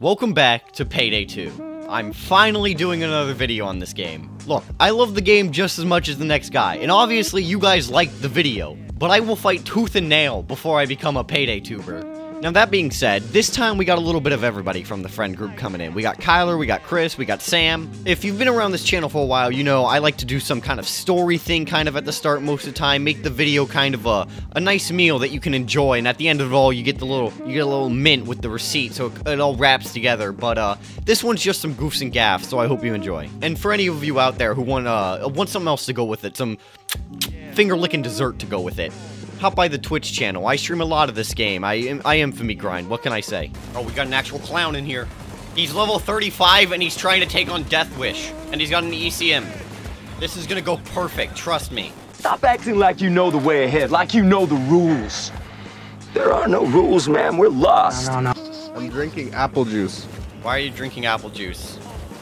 Welcome back to Payday 2. I'm finally doing another video on this game. Look, I love the game just as much as the next guy, and obviously you guys liked the video, but I will fight tooth and nail before I become a Payday tuber. Now that being said, this time we got a little bit of everybody from the friend group coming in. We got Kyler, we got Chris, we got Sam. If you've been around this channel for a while, you know I like to do some kind of story thing kind of at the start most of the time, make the video kind of a nice meal that you can enjoy, and at the end of it all you get a little mint with the receipt, so it all wraps together. But this one's just some goofs and gaffs, so I hope you enjoy. And for any of you out there who want something else to go with it, some finger-licking dessert to go with it, hop by the Twitch channel. I stream a lot of this game. I infamy grind. What can I say? Oh, we got an actual clown in here. He's level 35, and he's trying to take on Death Wish. And he's got an ECM. This is gonna go perfect. Trust me. Stop acting like you know the way ahead, like you know the rules. There are no rules, man. We're lost. No, no, no. I'm drinking apple juice. Why are you drinking apple juice?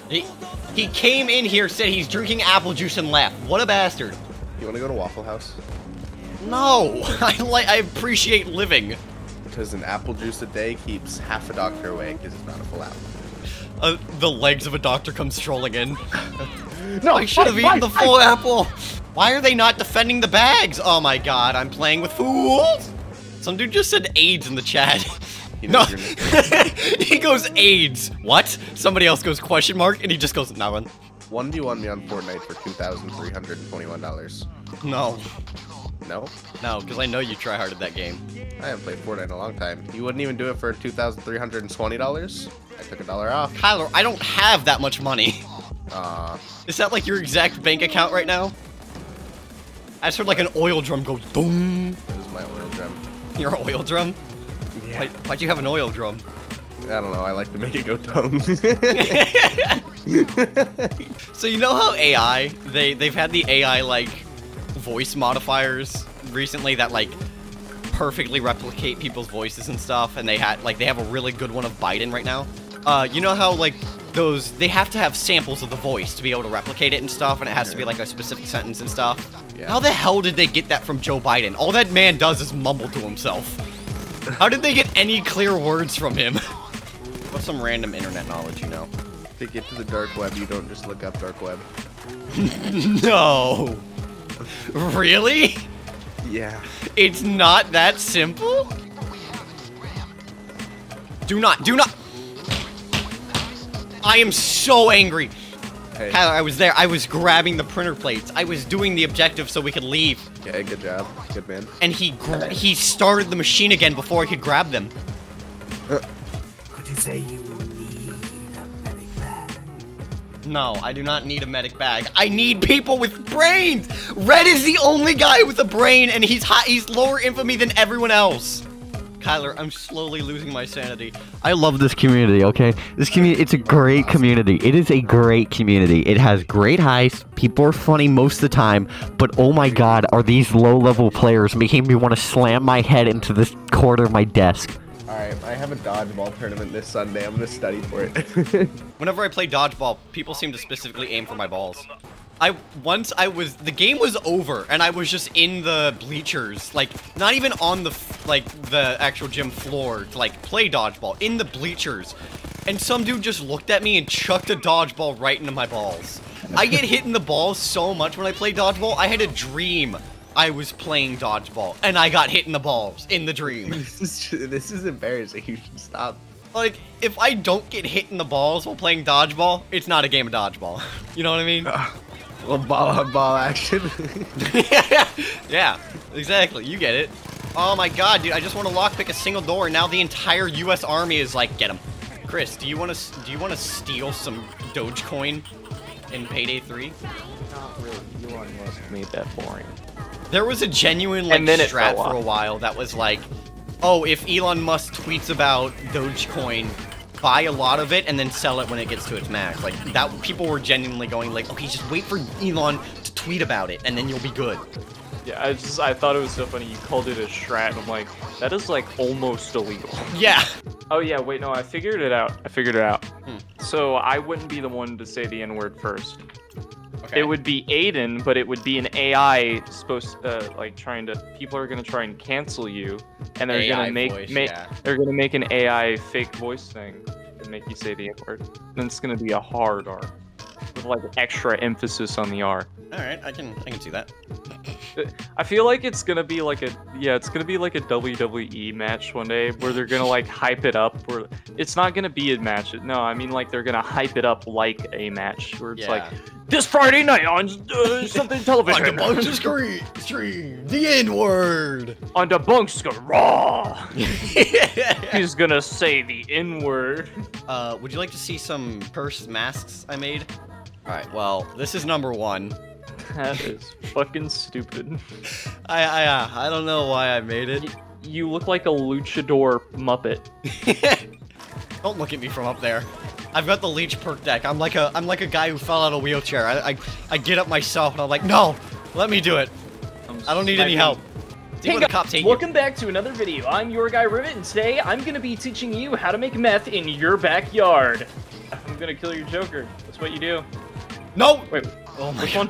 He came in here, said he's drinking apple juice, and left. What a bastard. You want to go to Waffle House? No! I appreciate living. Because an apple juice a day keeps half a doctor away and gives us not a full apple. The legs of a doctor come strolling in. No, I should have eaten the full apple! Why are they not defending the bags? Oh my god, I'm playing with fools! Some dude just said AIDS in the chat. No, he goes AIDS. What? Somebody else goes question mark, and he just goes, nah, one. 1v1 me on Fortnite for $2,321. No. No? No, because I know you tryharded that game. I haven't played Fortnite in a long time. You wouldn't even do it for $2,320? I took $1 off. Kyler, I don't have that much money. Is that like your exact bank account right now? I just heard like an oil drum go boom. This is my oil drum. Your oil drum? Yeah. Why'd you have an oil drum? I don't know, I like to make it go dumb. So you know how AI, they've had the AI like voice modifiers recently that like perfectly replicate people's voices and stuff, and they have a really good one of Biden right now. You know how like those, they have to have samples of the voice to be able to replicate it and stuff, and it has to be like a specific sentence and stuff. Yeah. How the hell did they get that from Joe Biden? All that man does is mumble to himself. How did they get any clear words from him? What's some random internet knowledge, you know? To get to the dark web, you don't just look up dark web. No! Really? Yeah. It's not that simple? Do not! I am so angry! Hey. Kyler, I was there, I was grabbing the printer plates. I was doing the objective so we could leave. Yeah, good job. Good man. And he started the machine again before I could grab them. Say you need a medic bag. No, I do not need a medic bag. I need people with brains! Red is the only guy with a brain, and he's lower infamy than everyone else. Kyler, I'm slowly losing my sanity. I love this community, okay? This community, it's a great community. It is a great community. It has great highs. People are funny most of the time, but oh my god, are these low-level players making me want to slam my head into this corner of my desk. Alright, I have a dodgeball tournament this Sunday. I'm gonna study for it. Whenever I play dodgeball, people seem to specifically aim for my balls. The game was over, and I was just in the bleachers. Like, not even on the actual gym floor to, like, play dodgeball. In the bleachers. And some dude just looked at me and chucked a dodgeball right into my balls. I get hit in the balls so much when I play dodgeball, I had a dream. I was playing dodgeball, and I got hit in the balls in the dream. This is embarrassing. You should stop. Like, if I don't get hit in the balls while playing dodgeball, it's not a game of dodgeball. You know what I mean? Well, ball action. yeah, exactly. You get it. Oh my god, dude! I just want to lockpick a single door, and now the entire U.S. Army is like, get him. Chris, do you want to steal some Dogecoin in Payday 3? Not really. You want to make that boring. There was a genuine, like, strat for a while that was like, oh, if Elon Musk tweets about Dogecoin, buy a lot of it and then sell it when it gets to its max. Like, that, people were genuinely going like, okay, just wait for Elon to tweet about it and then you'll be good. Yeah, I thought it was so funny. You called it a strat, and I'm like, that is, like, almost illegal. Yeah. Oh, yeah, wait, no, I figured it out. So I wouldn't be the one to say the N-word first. Okay. It would be Aiden, but it would be an AI supposed to, like, people are gonna try and cancel you, and they're gonna make an AI fake voice thing. and make you say the N-word. Then it's gonna be a hard R. With like extra emphasis on the R. Alright, I can see that. I feel like it's gonna be like a WWE match one day where they're gonna like hype it up, where it's not gonna be a match. No, I mean like they're gonna hype it up like a match where it's like this Friday night on something television. On the Bunk Stream, the N-word. On the Bunk Stream, raw. He's gonna say the N-word. Would you like to see some purse masks I made? All right. Well, this is #1. That is fucking stupid. I don't know why I made it. You look like a luchador Muppet. Don't look at me from up there. I've got the leech perk deck. I'm like a guy who fell out of a wheelchair. I get up myself and I'm like, no, let me do it. I don't need any help. Hey guys, welcome back to another video. I'm your guy Rivet, and today I'm gonna be teaching you how to make meth in your backyard. I'm gonna kill your Joker. That's what you do. No. Wait. Oh my god.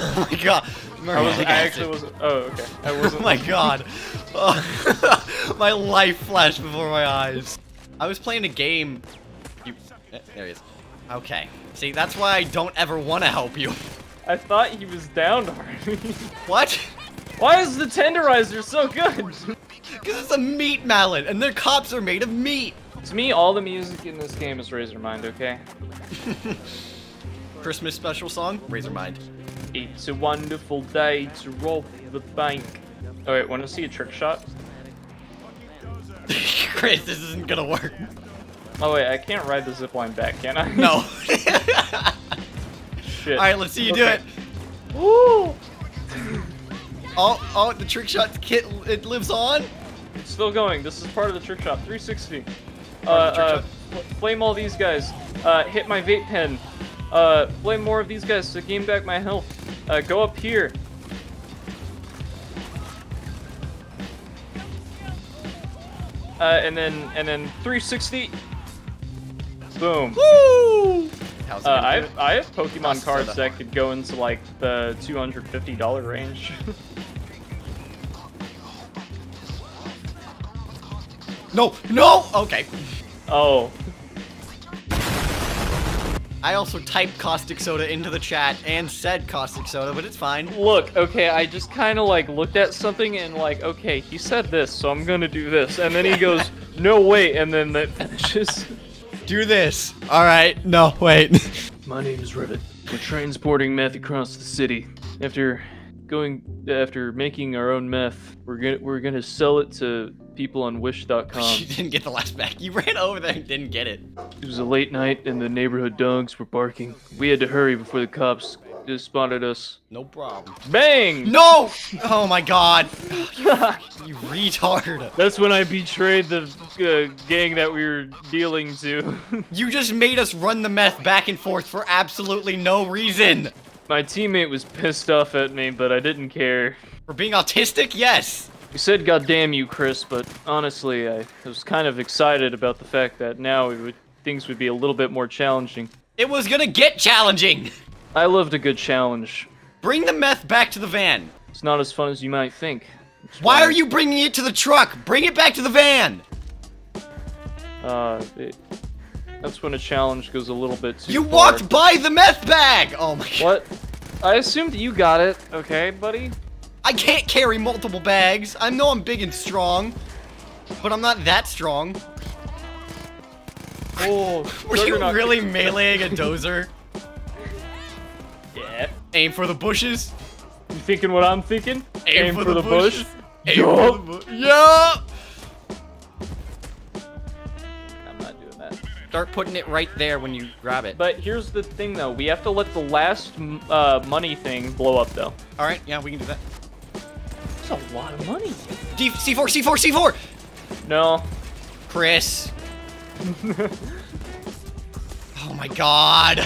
Oh my god. I actually wasn't. Oh, okay. I wasn't. Oh my god. My life flashed before my eyes. I was playing a game. There he is. Okay. See, that's why I don't ever want to help you. I thought he was down already. What? Why is the tenderizer so good? Because it's a meat mallet, and their cops are made of meat. To me, all the music in this game is Razor Mind, okay? Christmas special song? Razor Mind. It's a wonderful day to rob the bank. Oh wait, wanna see a trick shot? Chris, this isn't gonna work. Oh wait, I can't ride the zipline back, can I? No. Shit. Alright, let's see you do it. Woo! Oh, the trick shot kit, it lives on? It's still going, this is part of the trick shot, 360. Flame all these guys. Hit my vape pen. Blame more of these guys to gain back my health. Go up here. And then 360. Boom. Woo! I have Pokemon cards that could go into like the $250 range. No, no. Okay. Oh. I also typed caustic soda into the chat and said caustic soda, but it's fine. Look, okay, I just kind of like looked at something and like, okay, he said this, so I'm gonna do this. And then he goes, no, wait, and then that finishes. Do this. All right, no, wait. My name is Rivet. We're transporting meth across the city. After making our own meth, we're gonna sell it to people on wish.com. You didn't get the last back. You ran over there and didn't get it. It was a late night and the neighborhood dogs were barking. We had to hurry before the cops just spotted us. No problem. Bang! No! Oh my god. You retard. That's when I betrayed the gang that we were dealing to. You just made us run the meth back and forth for absolutely no reason. My teammate was pissed off at me, but I didn't care. For being autistic? Yes! You said god damn you, Chris, but honestly, I was kind of excited about the fact that now things would be a little bit more challenging. It was gonna get challenging! I loved a good challenge. Bring the meth back to the van! It's not as fun as you might think. Why are you bringing it to the truck? Bring it back to the van! That's when a challenge goes a little bit too far. You walked by the meth bag! Oh my god. What? I assumed you got it. Okay, buddy? I can't carry multiple bags. I know I'm big and strong, but I'm not that strong. Oh, were you really meleeing a dozer? Yeah. Aim for the bushes. You thinking what I'm thinking? Aim for the bush. Yup. Yup. Start putting it right there when you grab it. But here's the thing, though. We have to let the last money thing blow up, though. All right, yeah, we can do that. That's a lot of money. C4, C4, C4! No. Chris. Oh, my God.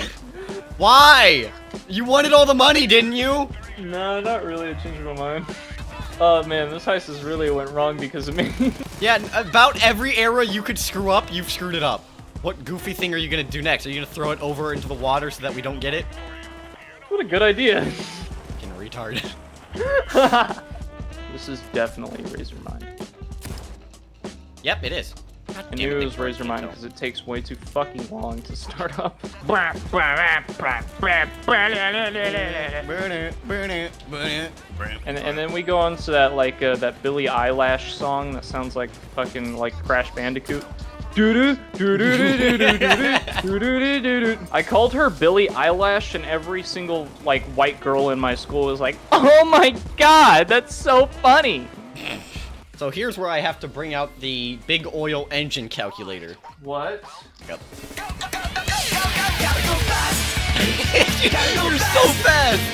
Why? You wanted all the money, didn't you? No, not really. I changed my mind. Oh, man, this heist has really went wrong because of me. Yeah, about every era you could screw up, you've screwed it up. What goofy thing are you gonna do next? Are you gonna throw it over into the water so that we don't get it? What a good idea. Fucking retard. This is definitely Razor Mind. Yep, it is. I knew it was Razor Mind because it takes way too fucking long to start up. And then we go on to that like that Billie Eilish song that sounds like fucking like Crash Bandicoot. I called her Billie Eilish, and every single like white girl in my school was like, "Oh my god, that's so funny." So here's where I have to bring out the big oil engine calculator. What? Yep. You're so fast!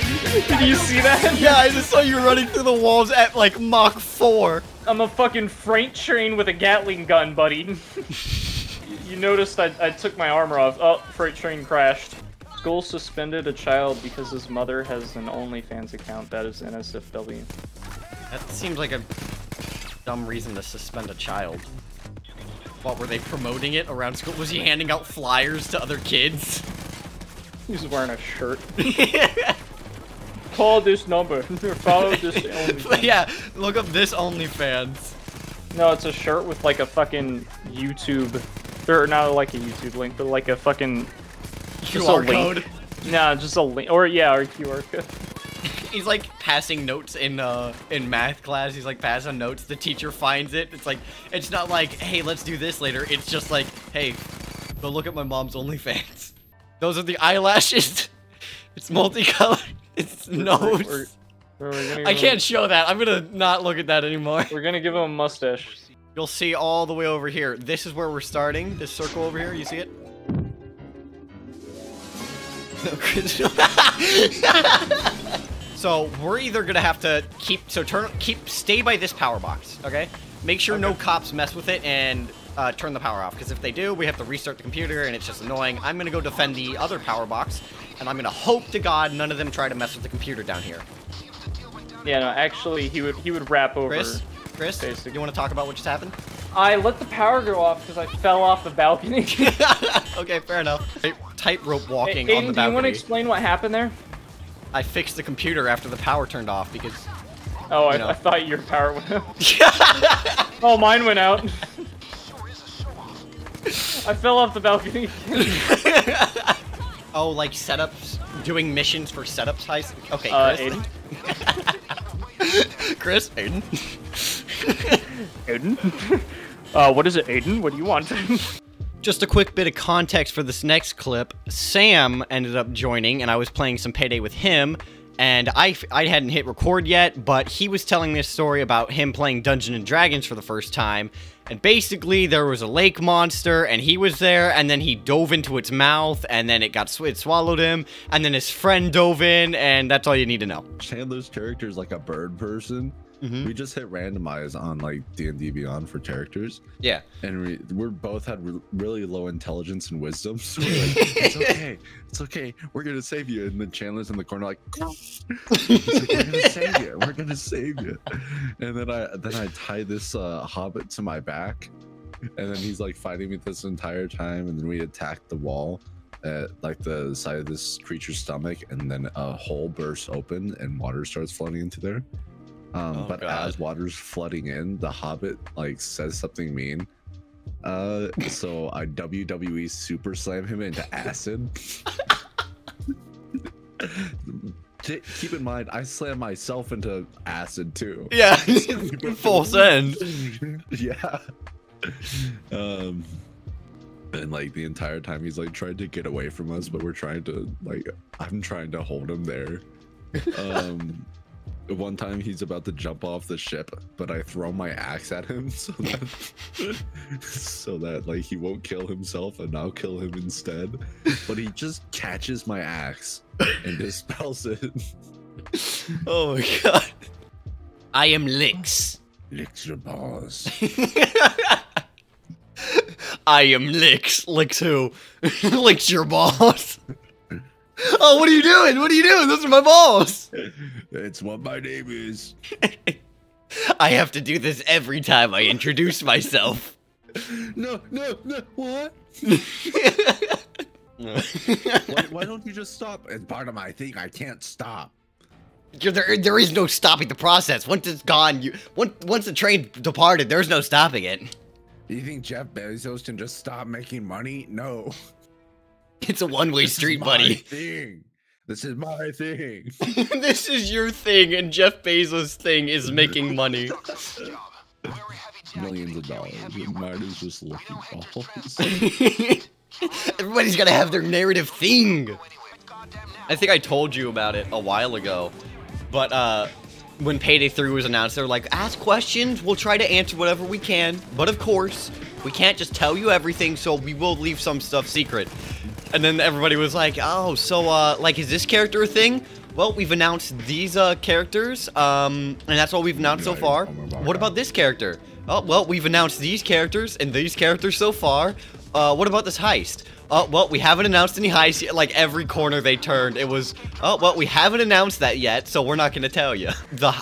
Did you see that? Yeah, I just saw you running through the walls at like Mach 4. I'm a fucking freight train with a Gatling gun, buddy. You noticed I took my armor off. Oh, freight train crashed. School suspended a child because his mother has an OnlyFans account that is NSFW. That seems like a dumb reason to suspend a child. What, were they promoting it around school? Was he handing out flyers to other kids? He's wearing a shirt. Call this number. Follow this OnlyFans. Yeah, look up this OnlyFans. No, it's a shirt with like a fucking YouTube. Or not like a YouTube link, but like a fucking QR code. Nah, just a link. Or yeah, or QR code. He's like passing notes in math class. He's like passing notes. The teacher finds it. It's like, it's not like, hey, let's do this later. It's just like, hey, go look at my mom's OnlyFans. Those are the eyelashes. It's multicolored. It's nose. I can't show that. I'm gonna not look at that anymore. We're gonna give him a mustache. You'll see all the way over here. This is where we're starting. This circle over here. You see it? No, Chris. So we're either gonna have to stay by this power box, okay? Make sure no cops mess with it and turn the power off, because if they do, we have to restart the computer and it's just annoying. I'm gonna go defend the other power box, and I'm gonna hope to God none of them try to mess with the computer down here. Yeah, no, actually he would wrap over. Chris, basically. You want to talk about what just happened? I let the power go off because I fell off the balcony. Okay, fair enough. Tightrope walking on the balcony. Do you want to explain what happened there? I fixed the computer after the power turned off because... Oh, I thought your power went out. Oh, mine went out. I fell off the balcony. Oh, like setups? Doing missions for setups? Okay, Chris. Aiden. Chris? Aiden? Aiden? What is it, Aiden? What do you want? Just a quick bit of context for this next clip. Sam ended up joining, and I was playing some Payday with him, and I hadn't hit record yet, but he was telling this story about him playing Dungeons and Dragons for the first time, and basically there was a lake monster, and he was there, and then he dove into its mouth, and then it swallowed him, and then his friend dove in, and that's all you need to know. Chandler's character is like a bird person. Mm-hmm. We just hit randomize on like D&D Beyond for characters. Yeah. And we're both had really low intelligence and wisdom. So we're like, it's okay. We're going to save you. And then Chandler's in the corner like, we're going to save you. We're going to save you. And then I tie this hobbit to my back. And then he's like fighting me this entire time. And then we attack the wall at like the side of this creature's stomach. And then a hole bursts open and water starts flooding into there. But God. As water's flooding in, the hobbit like says something mean. So I WWE super slam him into acid. Keep in mind, I slam myself into acid too. Yeah, full send. Yeah. And like the entire time he's like trying to get away from us, but we're trying to like, I'm trying to hold him there. One time he's about to jump off the ship, but I throw my axe at him so that like he won't kill himself and I'll kill him instead. But he just catches my axe and dispels it. Oh my god. I am Lix. Lix your balls. I am Lix. Lix who? Lix your balls. Oh, what are you doing? What are you doing? Those are my balls. It's what my name is. I have to do this every time I introduce myself. No, what? Why don't you just stop? It's part of my thing. I can't stop. There is no stopping the process. Once it's gone, once the train departed, there's no stopping it. Do you think Jeff Bezos can just stop making money? No. It's a one-way street, buddy. Thing. This is my thing. This is your thing, and Jeff Bezos' thing is making money. Millions of dollars. Mine is just lucky balls. Everybody's gotta have their narrative thing. I think I told you about it a while ago, but when Payday 3 was announced, they were like, ask questions, we'll try to answer whatever we can, but of course, we can't just tell you everything, so we will leave some stuff secret. And then everybody was like, oh, so, like, is this character a thing? Well, we've announced these, characters, and that's all we've announced so far. What about this character? Oh, well, we've announced these characters and these characters so far. What about this heist? Oh, well, we haven't announced any heists yet. Like, every corner they turned, it was, oh, well, we haven't announced that yet, so we're not gonna tell you.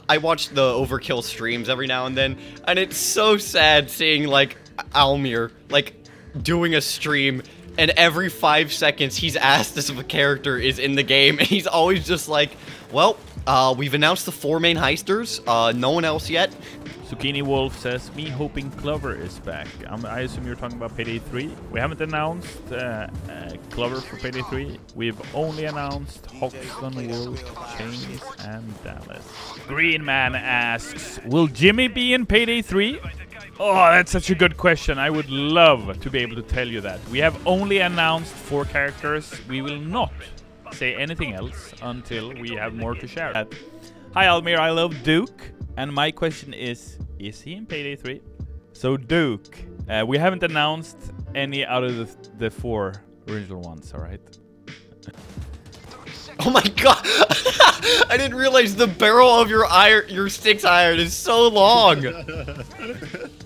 I watch the Overkill streams every now and then, and it's so sad seeing, like, Almir, like, doing a stream, and every 5 seconds, he's asked if a character is in the game, and he's always just like, well, we've announced the 4 main heisters, no one else yet. Zucchini Wolf says, me hoping Clover is back. I assume you're talking about Payday 3. We haven't announced Clover for Payday 3. We've only announced Hoxton, Wolf, James, and Dallas. Green Man asks, will Jimmy be in Payday 3? Oh, that's such a good question. I would love to be able to tell you that. We have only announced 4 characters. We will not say anything else until we have more to share. Hi, Almir. I love Duke. And my question is he in Payday 3? So Duke, we haven't announced any out of the 4 original ones, alright? Oh my god! I didn't realize the barrel of your 6 iron is so long!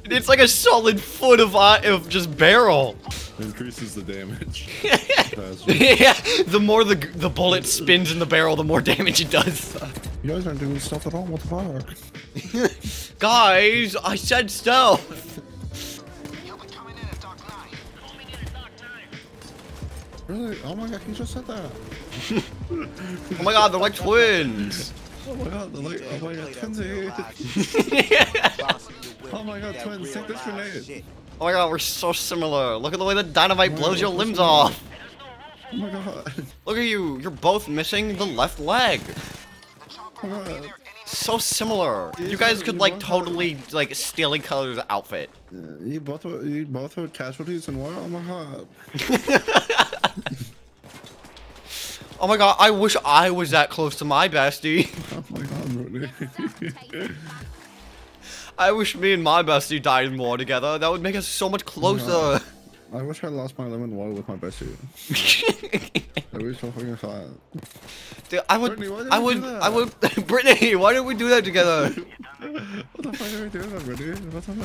It's like a solid foot of just barrel! Increases the damage. Yeah, the more the bullet spins in the barrel, the more damage it does. You guys aren't doing stuff at all, what the fuck? Guys, I said stealth! He'll be coming in at Dock 9. Coming in at Dock 9. Really? Oh my god, he just said that. Oh my god, they're like twins! Oh my god, they're like, oh my god, twins. Oh my god, twins, take this grenade. Oh my god, we're so similar. Look at the way the dynamite blows your limbs off. Oh my god. Look at you, you're both missing the left leg. So similar. You guys could like totally like steal each other's outfit. You both were casualties in war? Oh my god. Oh my god, I wish I was that close to my bestie. Oh my god, I wish me and my bestie died in war together. That would make us so much closer. Oh I wish I lost my lemon water with my bestie. That would be so fucking sad. Dude, I would. Brittany, why didn't we do that together? What the fuck are we doing, Brittany? What's up?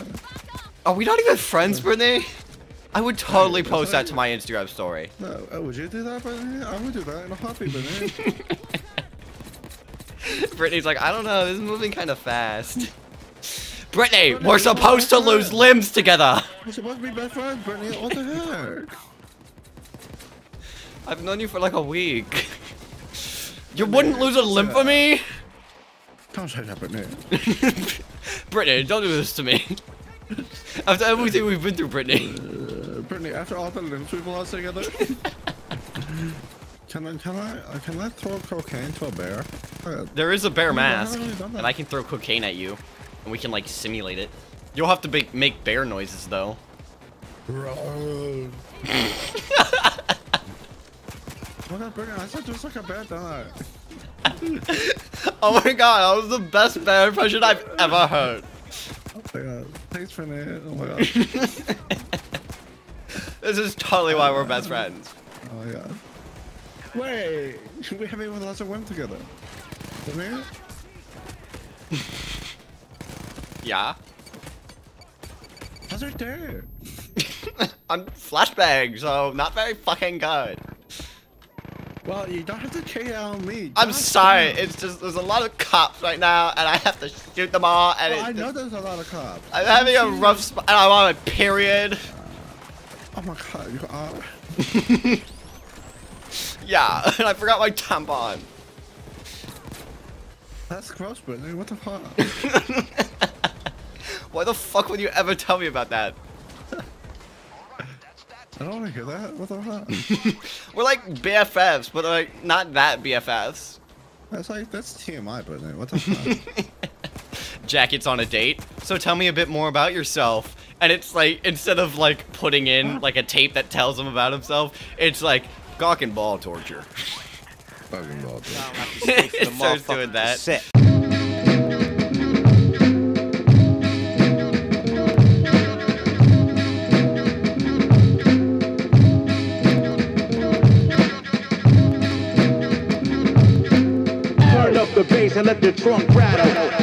Are we not even friends, Brittany? I would totally post that to my Instagram story. No, would you do that, Brittany? I would do that in a hobby, Brittany. Brittany's like, I don't know. This is moving kind of fast. Brittany, we're supposed to lose limbs together. We're supposed to be best friends, Brittany. What the heck? I've known you for like a week. You wouldn't lose a limb for me? Don't say that, Brittany. Brittany, don't do this to me. After everything we've been through, Brittany. Brittany, after all the limbs we've lost together. Can I throw cocaine to a bear? There is a bear mask, and I can throw cocaine at you. And we can like simulate it. You'll have to make bear noises though. Oh my god, Brittany, I sound just like a bear, don't I? Oh my god, that was the best bear impression I've ever heard. Oh my god, thanks for that. Oh my god. This is totally why we're best friends. Oh my god. Wait, should we have even lots of women together? Come here? Yeah. How's it there? I'm flashbang, so not very fucking good. Well, you don't have to KO me. I'm sorry, it's just there's a lot of cops right now, and I have to shoot them all. And I know there's a lot of cops. I'm having a rough spot, and I'm on a period. Oh my god, you are. Yeah, and I forgot my tampon. That's gross, Brittany. What the fuck? Why the fuck would you ever tell me about that? I don't want to hear that. What the fuck? We're like BFFs, but like not that BFFs. That's like, that's TMI, but what the fuck? Jacket's on a date. So tell me a bit more about yourself. And it's like, instead of like putting in like a tape that tells him about himself, it's like cock and ball torture. Fucking ball torture. It starts doing that. Turn up the bass and let the trunk rattle.